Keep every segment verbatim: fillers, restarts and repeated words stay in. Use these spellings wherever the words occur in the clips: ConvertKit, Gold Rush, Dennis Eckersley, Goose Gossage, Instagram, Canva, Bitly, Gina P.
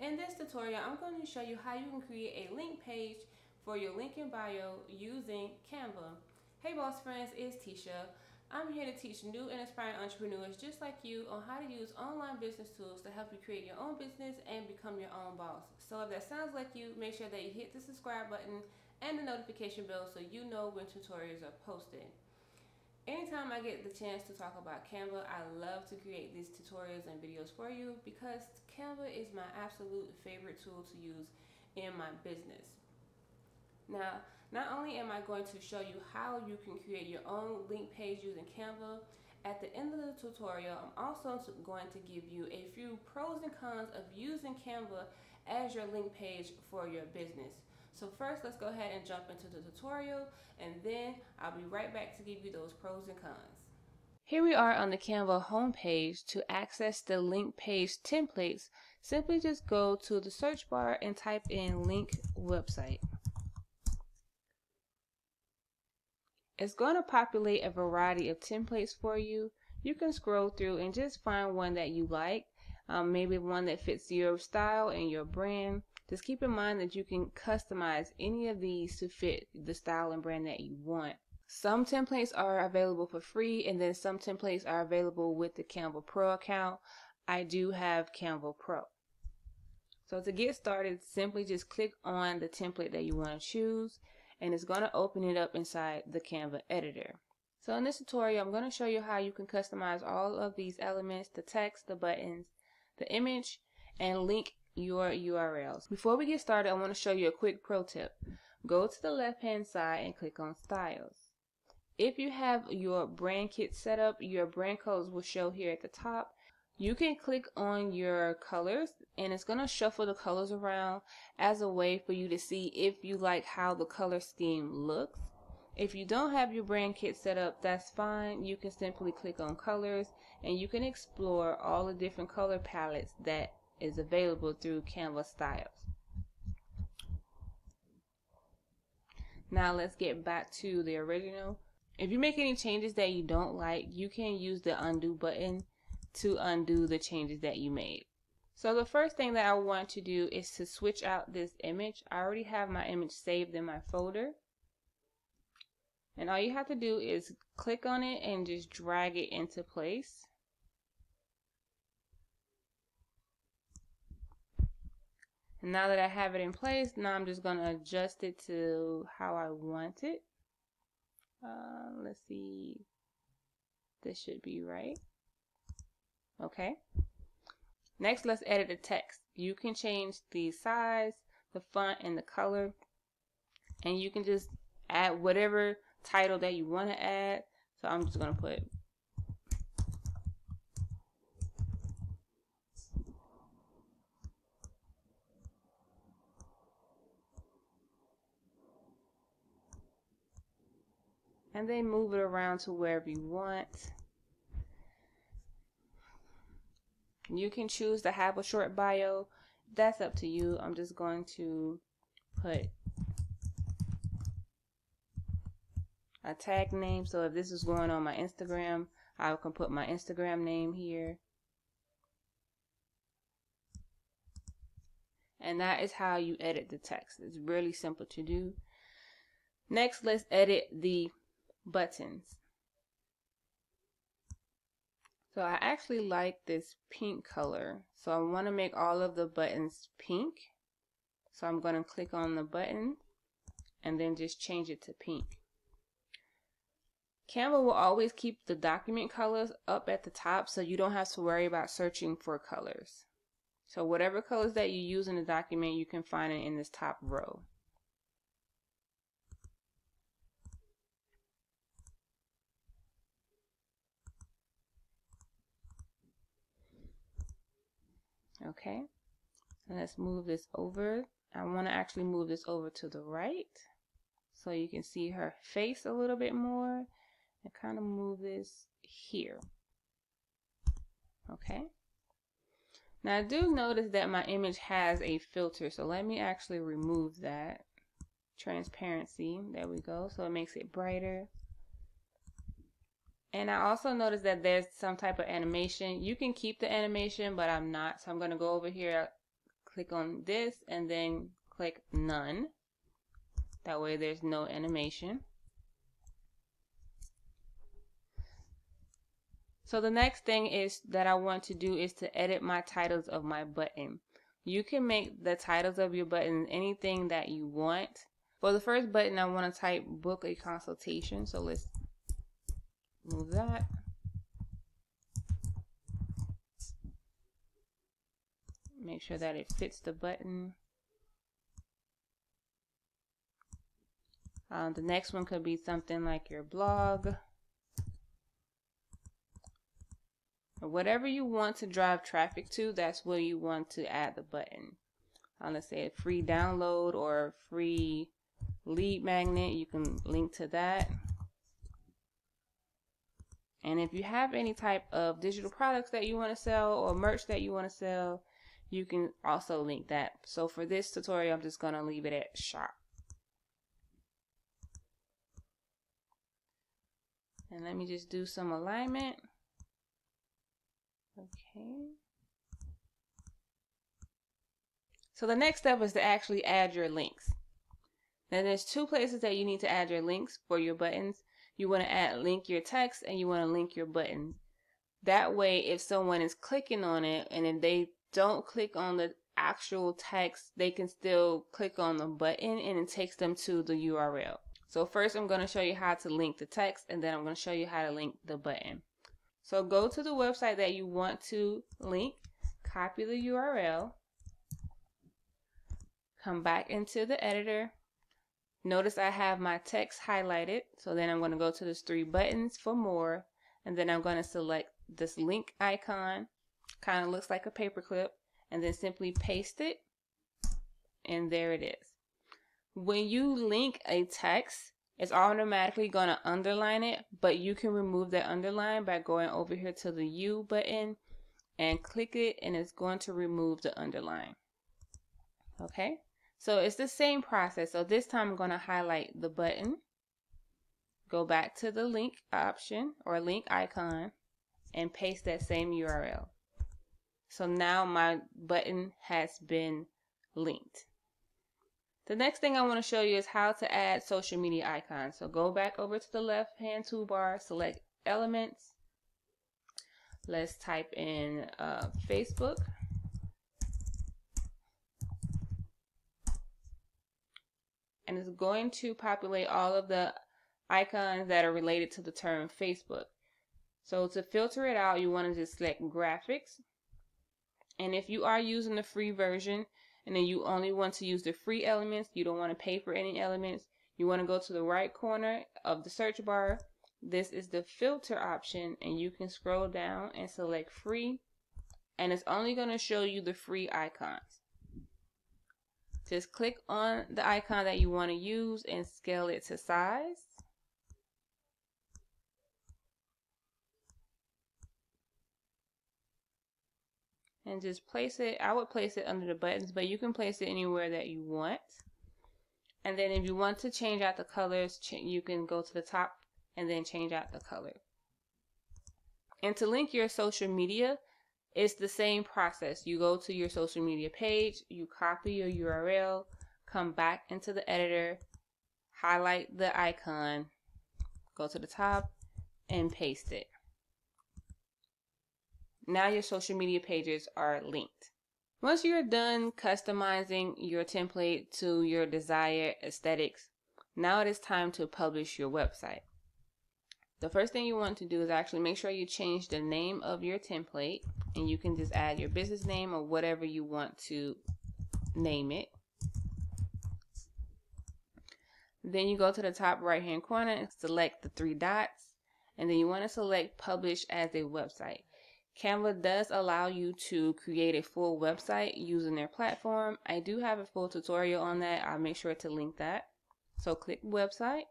In this tutorial, I'm going to show you how you can create a link page for your link in bio using Canva. Hey boss friends, it's Tisha. I'm here to teach new and aspiring entrepreneurs just like you on how to use online business tools to help you create your own business and become your own boss. So if that sounds like you, make sure that you hit the subscribe button and the notification bell so you know when tutorials are posted. Anytime I get the chance to talk about Canva, I love to create these tutorials and videos for you because Canva is my absolute favorite tool to use in my business. Now, not only am I going to show you how you can create your own link page using Canva, at the end of the tutorial, I'm also going to give you a few pros and cons of using Canva as your link page for your business. So first, let's go ahead and jump into the tutorial, and then I'll be right back to give you those pros and cons. Here we are on the Canva homepage. To access the link page templates, simply just go to the search bar and type in link website. It's going to populate a variety of templates for you. You can scroll through and just find one that you like, um, maybe one that fits your style and your brand. Just keep in mind that you can customize any of these to fit the style and brand that you want. Some templates are available for free, and then some templates are available with the Canva Pro account. I do have Canva Pro. So to get started, simply just click on the template that you want to choose, and it's going to open it up inside the Canva editor. So in this tutorial, I'm going to show you how you can customize all of these elements, the text, the buttons, the image, and link your U R Ls. Before we get started, I want to show you a quick pro tip. Go to the left-hand side and click on Styles. If you have your brand kit set up, your brand codes will show here at the top. You can click on your colors, and it's going to shuffle the colors around as a way for you to see if you like how the color scheme looks. If you don't have your brand kit set up, that's fine. You can simply click on colors, and you can explore all the different color palettes that is available through Canva Styles. Now let's get back to the original. If you make any changes that you don't like, you can use the undo button to undo the changes that you made. So the first thing that I want to do is to switch out this image. I already have my image saved in my folder, and all you have to do is click on it and just drag it into place. And now that I have it in place, now I'm just going to adjust it to how I want it. Uh, let's see, this should be right. Okay. Next, let's edit the text. You can change the size, the font, and the color, and you can just add whatever title that you want to add. So I'm just going to put and then move it around to wherever you want. You can choose to have a short bio. That's up to you. I'm just going to put a tag name. So if this is going on my Instagram, I can put my Instagram name here. And that is how you edit the text. It's really simple to do. Next, let's edit the buttons. So I actually like this pink color, so I want to make all of the buttons pink. So I'm going to click on the button and then just change it to pink. Canva will always keep the document colors up at the top, so you don't have to worry about searching for colors. So whatever colors that you use in the document, you can find it in this top row. Okay, and let's move this over. I want to actually move this over to the right so you can see her face a little bit more, and kind of move this here. Okay, now I do notice that my image has a filter, so let me actually remove that transparency. There we go, so it makes it brighter. And I also noticed that there's some type of animation. You can keep the animation, but I'm not. So I'm going to go over here, click on this and then click none. That way there's no animation. So the next thing is that I want to do is to edit my titles of my button. You can make the titles of your button anything that you want. For the first button, I want to type book a consultation. So let's move that. Make sure that it fits the button. Um, the next one could be something like your blog, or whatever you want to drive traffic to. That's where you want to add the button. Um, let's say a free download or free lead magnet. You can link to that. And if you have any type of digital products that you want to sell or merch that you want to sell, you can also link that. So for this tutorial, I'm just going to leave it at shop. And let me just do some alignment. Okay. So the next step is to actually add your links. Now there's two places that you need to add your links for your buttons. You want to add link your text and you want to link your button. That way, if someone is clicking on it and if they don't click on the actual text, they can still click on the button and it takes them to the U R L. So first I'm going to show you how to link the text and then I'm going to show you how to link the button. So go to the website that you want to link, copy the U R L, come back into the editor. Notice I have my text highlighted. So then I'm going to go to those three buttons for more and then I'm going to select this link icon. Kind of looks like a paperclip, and then simply paste it, and there it is. When you link a text, it's automatically going to underline it, but you can remove that underline by going over here to the U button and click it, and it's going to remove the underline. Okay, so it's the same process. So this time I'm going to highlight the button, go back to the link option or link icon, and paste that same U R L. So now my button has been linked. The next thing I want to show you is how to add social media icons. So go back over to the left hand toolbar, select elements. Let's type in uh, Facebook. And it's going to populate all of the icons that are related to the term Facebook. So to filter it out, you want to just select graphics. And if you are using the free version and then you only want to use the free elements, you don't want to pay for any elements, you want to go to the right corner of the search bar. This is the filter option and you can scroll down and select free. And it's only going to show you the free icons. Just click on the icon that you want to use and scale it to size. And just place it. I would place it under the buttons, but you can place it anywhere that you want. And then if you want to change out the colors, you can go to the top and then change out the color. And to link your social media, it's the same process. You go to your social media page, you copy your U R L, come back into the editor, highlight the icon, go to the top and paste it. Now your social media pages are linked. Once you're done customizing your template to your desired aesthetics, now it is time to publish your website. The first thing you want to do is actually make sure you change the name of your template, and you can just add your business name or whatever you want to name it. Then you go to the top right hand corner and select the three dots, and then you want to select publish as a website. Canva does allow you to create a full website using their platform. I do have a full tutorial on that. I'll make sure to link that. So click website.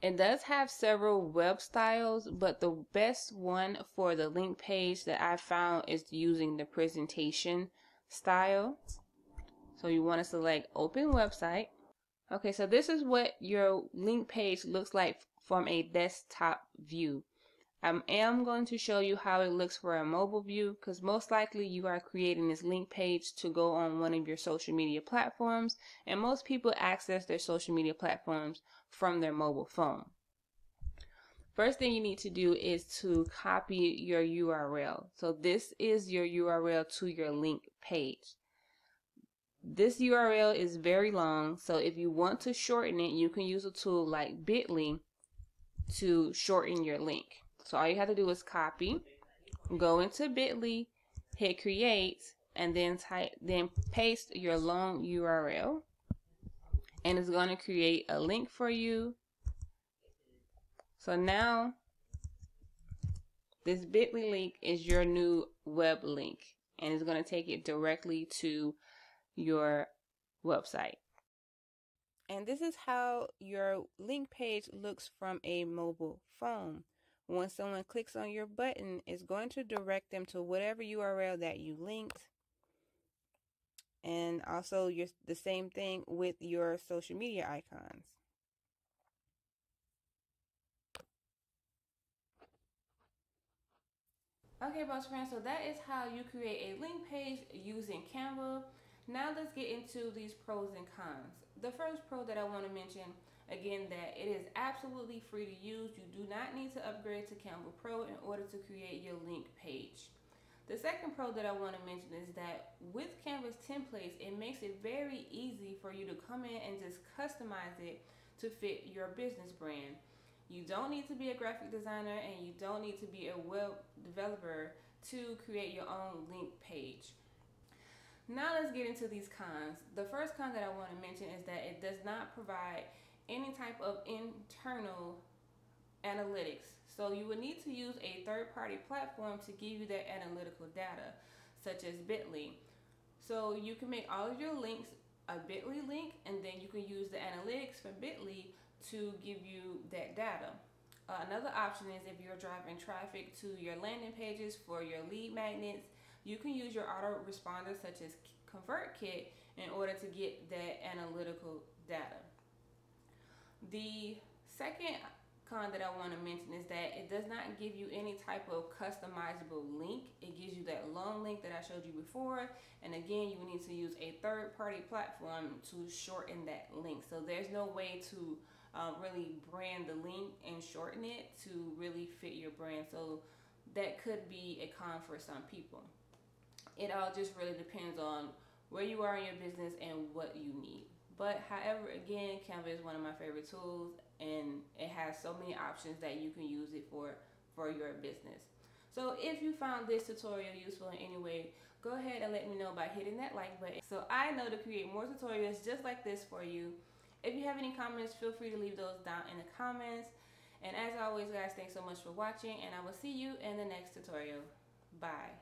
It does have several web styles, but the best one for the link page that I found is using the presentation style. So you want to select open website. Okay, so this is what your link page looks like from a desktop view. I am going to show you how it looks for a mobile view, because most likely you are creating this link page to go on one of your social media platforms, and most people access their social media platforms from their mobile phone. First thing you need to do is to copy your U R L. So this is your U R L to your link page. This U R L is very long, so if you want to shorten it, you can use a tool like Bitly to shorten your link. So all you have to do is copy, go into Bitly, hit create, and then type, then paste your long U R L, and it's going to create a link for you. So now this Bitly link is your new web link, and it's going to take it directly to your website. And this is how your link page looks from a mobile phone. When someone clicks on your button, it's going to direct them to whatever U R L that you linked. And also your, the same thing with your social media icons. Okay, boss friends, so that is how you create a link page using Canva. Now let's get into these pros and cons. The first pro that I want to mention, again, that it is absolutely free to use. You do not need to upgrade to Canva Pro in order to create your link page. The second pro that I want to mention is that with Canva's templates, it makes it very easy for you to come in and just customize it to fit your business brand. You don't need to be a graphic designer and you don't need to be a web developer to create your own link page. Now let's get into these cons. The first con that I want to mention is that it does not provide any type of internal analytics. So you would need to use a third-party platform to give you that analytical data, such as Bitly. So you can make all of your links a Bitly link, and then you can use the analytics from Bitly to give you that data. Uh, another option is if you're driving traffic to your landing pages for your lead magnets, you can use your autoresponder such as ConvertKit in order to get that analytical data. The second con that I want to mention is that it does not give you any type of customizable link. It gives you that long link that I showed you before, and again, you will need to use a third-party platform to shorten that link. So there's no way to uh, really brand the link and shorten it to really fit your brand. So that could be a con for some people. It all just really depends on where you are in your business and what you need. But however, again, Canva is one of my favorite tools, and it has so many options that you can use it for for your business. So if you found this tutorial useful in any way, go ahead and let me know by hitting that like button so I know to create more tutorials just like this for you. If you have any comments, feel free to leave those down in the comments. And as always, guys, thanks so much for watching, and I will see you in the next tutorial. Bye.